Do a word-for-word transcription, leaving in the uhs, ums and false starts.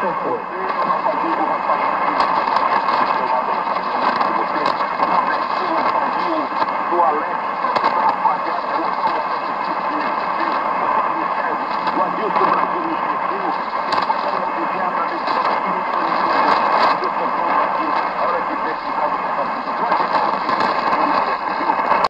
Santos.